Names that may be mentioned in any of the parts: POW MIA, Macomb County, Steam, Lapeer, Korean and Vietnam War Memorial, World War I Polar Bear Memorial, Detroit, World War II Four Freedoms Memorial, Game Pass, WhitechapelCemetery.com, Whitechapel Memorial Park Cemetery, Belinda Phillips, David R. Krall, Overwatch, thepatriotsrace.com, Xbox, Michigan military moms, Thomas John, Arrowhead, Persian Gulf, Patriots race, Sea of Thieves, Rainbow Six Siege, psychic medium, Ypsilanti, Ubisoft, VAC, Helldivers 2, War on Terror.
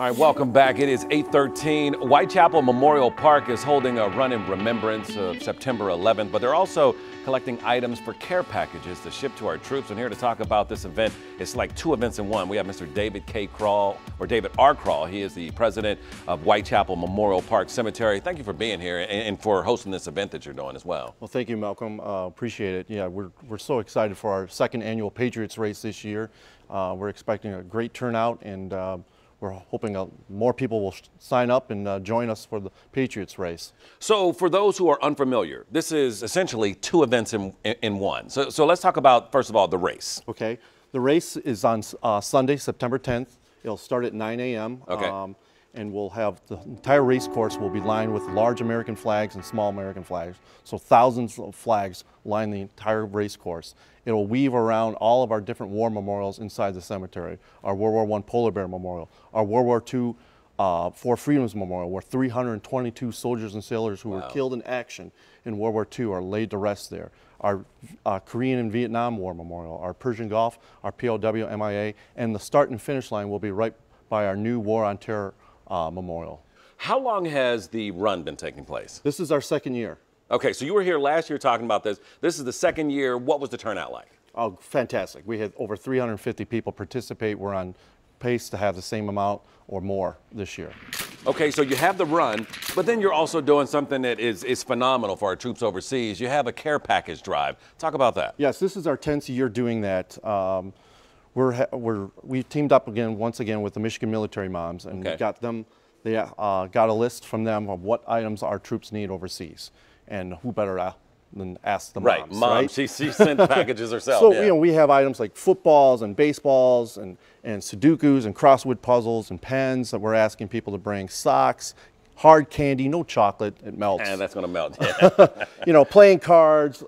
All right, welcome back. It is 8:13. Whitechapel Memorial Park is holding a run in remembrance of September 11th, but they're also collecting items for care packages to ship to our troops. And here to talk about this event, it's like two events in one. We have Mr. David R. Krall. He is the president of Whitechapel Memorial Park Cemetery. Thank you for being here and for hosting this event that you're doing as well. Well, thank you, Malcolm. Appreciate it. Yeah, we're so excited for our second annual Patriots race this year. We're expecting a great turnout, and we're hoping more people will sign up and join us for the Patriots race. So for those who are unfamiliar, this is essentially two events in one. So let's talk about, first of all, the race. Okay. The race is on Sunday, September 10th. It'll start at 9 a.m. Okay. And we'll have the entire race course will be lined with large American flags and small American flags. So thousands of flags line the entire race course. It'll weave around all of our different war memorials inside the cemetery. Our World War I Polar Bear Memorial, our World War II Four Freedoms Memorial, where 322 soldiers and sailors who were killed in action in World War II are laid to rest there. Our Korean and Vietnam War Memorial, our Persian Gulf, our POW MIA, and the start and finish line will be right by our new War on Terror memorial. How long has the run been taking place? This is our second year. Okay, so you were here last year talking about this. This is the second year. What was the turnout like? Oh, fantastic. We had over 350 people participate. We're on pace to have the same amount or more this year. Okay, so you have the run, but then you're also doing something that is phenomenal for our troops overseas. You have a care package drive. Talk about that. Yes, this is our 10th year doing that. We've teamed up once again with the Michigan military moms, and okay. They got a list from them of what items our troops need overseas, and who better than ask the moms. Right, mom. She sent packages herself. So yeah. You know, we have items like footballs and baseballs and Sudokus and crossword puzzles and pens that we're asking people to bring. Socks, hard candy, no chocolate, it melts. And that's gonna melt. Yeah. You know, playing cards.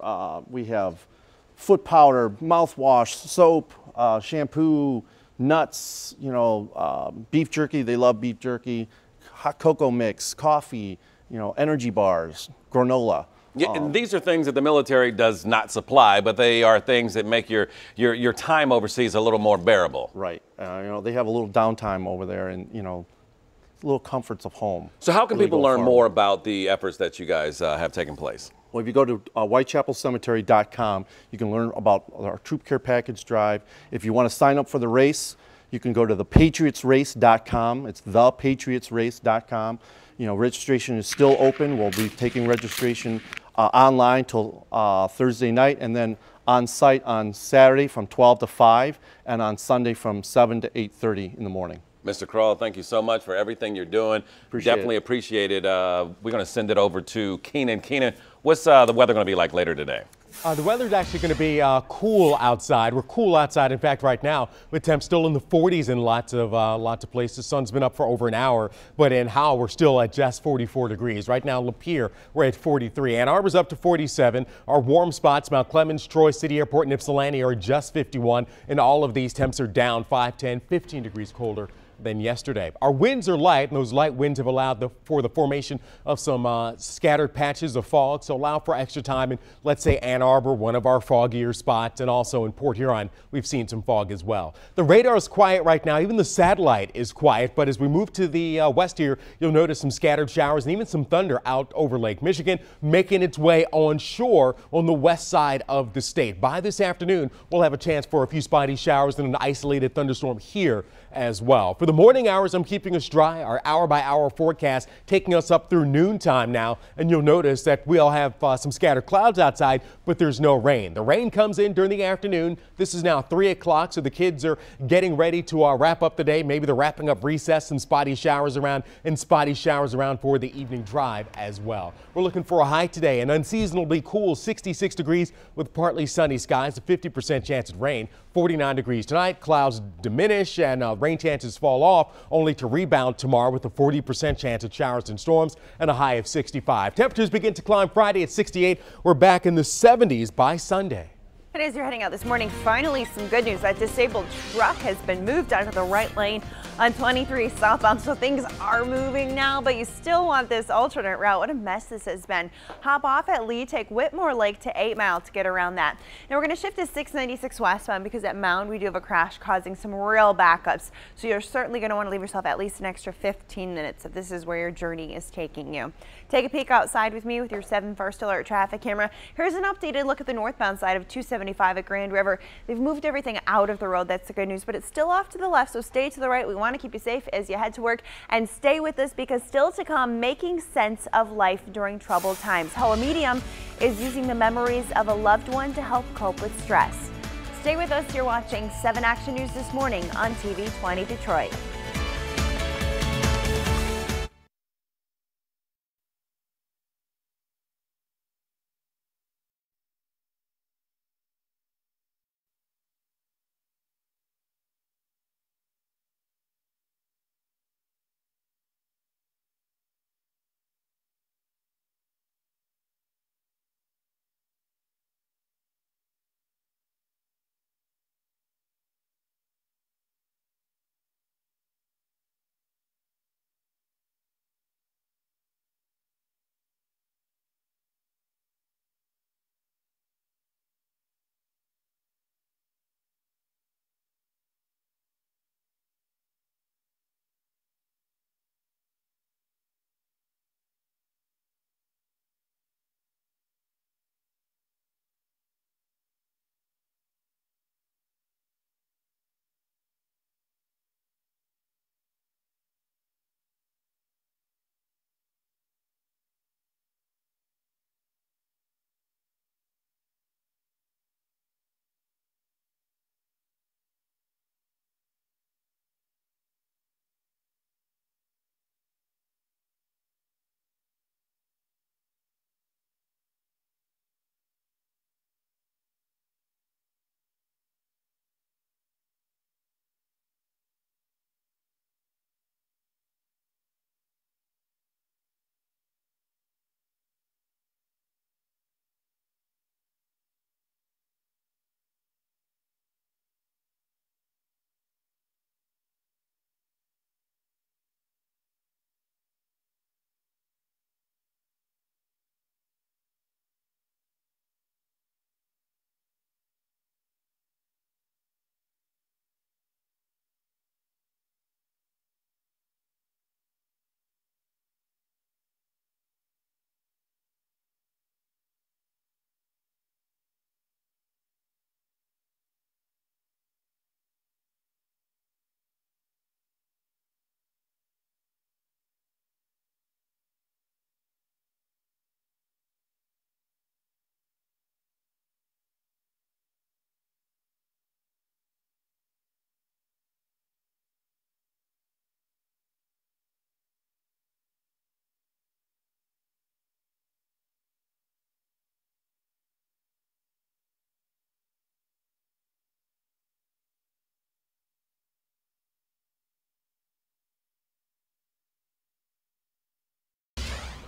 We have foot powder, mouthwash, soap. Shampoo, nuts, you know, beef jerky, they love beef jerky, hot cocoa mix, coffee, you know, energy bars, granola. Yeah, and these are things that the military does not supply, but they are things that make your time overseas a little more bearable. Right. You know, they have a little downtime over there and, you know, little comforts of home. So how can people learn more about the efforts that you guys have taken place? Well, if you go to WhitechapelCemetery.com, you can learn about our troop care package drive. If you want to sign up for the race, you can go to thepatriotsrace.com. It's thepatriotsrace.com. You know, registration is still open. We'll be taking registration online till Thursday night, and then on site on Saturday from 12 to 5, and on Sunday from 7 to 8:30 in the morning. Mr. Krall, thank you so much for everything you're doing. Definitely appreciate it. We're going to send it over to Keenan. Keenan, what's the weather going to be like later today? The weather's actually going to be cool outside. We're cool outside, in fact, right now, with temps still in the 40s in lots of places. Sun's been up for over an hour, but in Howell, we're still at just 44 degrees. Right now, Lapeer, we're at 43. Ann Arbor's up to 47. Our warm spots, Mount Clemens, Troy, City Airport, and Ypsilanti are just 51, and all of these temps are down 5, 10, 15 degrees colder than yesterday. Our winds are light, and those light winds have allowed for the formation of some scattered patches of fog, so allow for extra time in, let's say, Ann Arbor, one of our foggier spots, and also in Port Huron, we've seen some fog as well. The radar is quiet right now, even the satellite is quiet, but as we move to the west here, you'll notice some scattered showers and even some thunder out over Lake Michigan, making its way onshore on the west side of the state. By this afternoon, we'll have a chance for a few spotty showers and an isolated thunderstorm here as well. For the morning hours, I'm keeping us dry. Our hour-by-hour forecast taking us up through noontime now, and you'll notice that we'll have some scattered clouds outside, but there's no rain. The rain comes in during the afternoon. This is now 3 o'clock, so the kids are getting ready to wrap up the day. Maybe they're wrapping up recess, some spotty showers around, and spotty showers around for the evening drive as well. We're looking for a high today, an unseasonably cool 66 degrees with partly sunny skies, a 50% chance of rain, 49 degrees tonight. Clouds diminish and rain chances fall off, only to rebound tomorrow with a 40% chance of showers and storms and a high of 65. Temperatures begin to climb Friday at 68. We're back in the 70s by Sunday. And as you're heading out this morning, finally some good news. That disabled truck has been moved out of the right lane on 23 southbound, so things are moving now, but you still want this alternate route. What a mess this has been. Hop off at Lee, take Whitmore Lake to 8 Mile to get around that. Now we're going to shift to 696 westbound because at Mound we do have a crash causing some real backups, so you're certainly going to want to leave yourself at least an extra 15 minutes if this is where your journey is taking you. Take a peek outside with me with your 7 First Alert traffic camera. Here's an updated look at the northbound side of 275 at Grand River. They've moved everything out of the road. That's the good news, but it's still off to the left, so stay to the right. We want to keep you safe as you head to work, and stay with us because still to come, making sense of life during troubled times. How a medium is using the memories of a loved one to help cope with stress. Stay with us. You're watching 7 Action News this morning on TV 20 Detroit.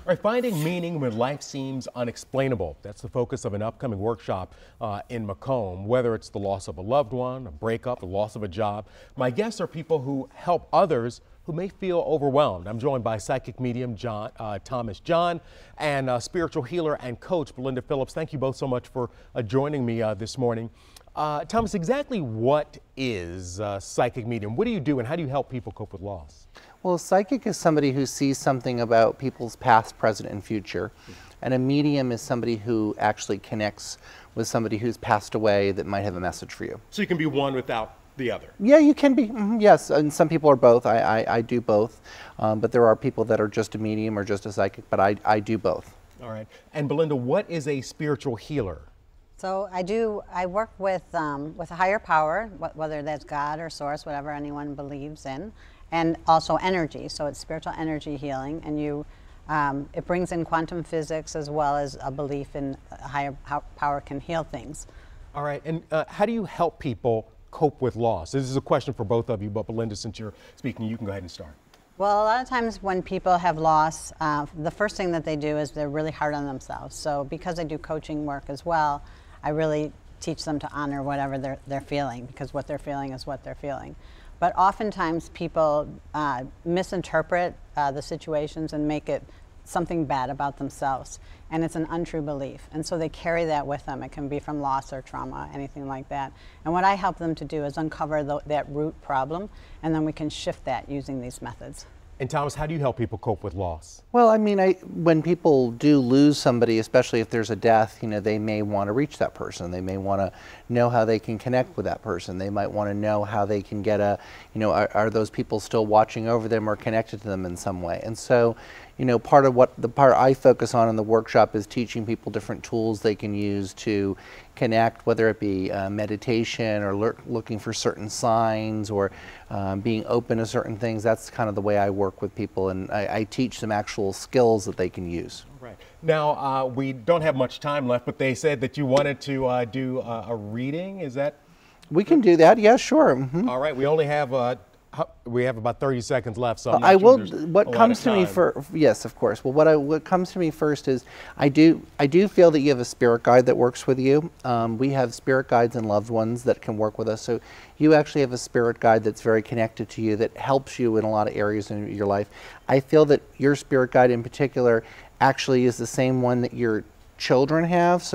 All right, finding meaning when life seems unexplainable. That's the focus of an upcoming workshop in Macomb, whether it's the loss of a loved one, a breakup, the loss of a job. My guests are people who help others who may feel overwhelmed. I'm joined by psychic medium Thomas John and spiritual healer and coach Belinda Phillips. Thank you both so much for joining me this morning. Thomas, exactly what is psychic medium? What do you do and how do you help people cope with loss? Well, psychic is somebody who sees something about people's past, present, and future. And a medium is somebody who actually connects with somebody who's passed away that might have a message for you. So you can be one without the other? Yeah, you can be, yes, and some people are both. I do both, but there are people that are just a medium or just a psychic, but I do both. All right, and Belinda, what is a spiritual healer? So I work with a higher power, whether that's God or source, whatever anyone believes in, and also energy. So it's spiritual energy healing, and it brings in quantum physics as well as a belief in a higher power can heal things. All right, and how do you help people cope with loss? This is a question for both of you, but Belinda, since you're speaking, you can go ahead and start. Well, a lot of times when people have loss, the first thing that they do is they're really hard on themselves. So because I do coaching work as well, I really teach them to honor whatever they're feeling, because what they're feeling is what they're feeling. But oftentimes people misinterpret the situations and make it something bad about themselves, and it's an untrue belief, and so they carry that with them. It can be from loss or trauma, anything like that. And what I help them to do is uncover that root problem, and then we can shift that using these methods. And Thomas, how do you help people cope with loss? Well, I mean, when people do lose somebody, especially if there's a death, you know, they may want to reach that person. They may want to know how they can connect with that person. They might want to know how they can get a, you know, are those people still watching over them or connected to them in some way? And so, you know, part of what the part I focus on in the workshop is teaching people different tools they can use to connect, whether it be meditation or looking for certain signs or being open to certain things. That's kind of the way I work with people, and I teach them actual skills that they can use. Right. Now, we don't have much time left, but they said that you wanted to do a reading. Is that? We can do that. Yeah, sure. Mm-hmm. All right. We only have about 30 seconds left, so I will. What comes to me first? Yes, of course. Well, what comes to me first is I do feel that you have a spirit guide that works with you. We have spirit guides and loved ones that can work with us. So you actually have a spirit guide that's very connected to you that helps you in a lot of areas in your life. I feel that your spirit guide in particular actually is the same one that your children have. So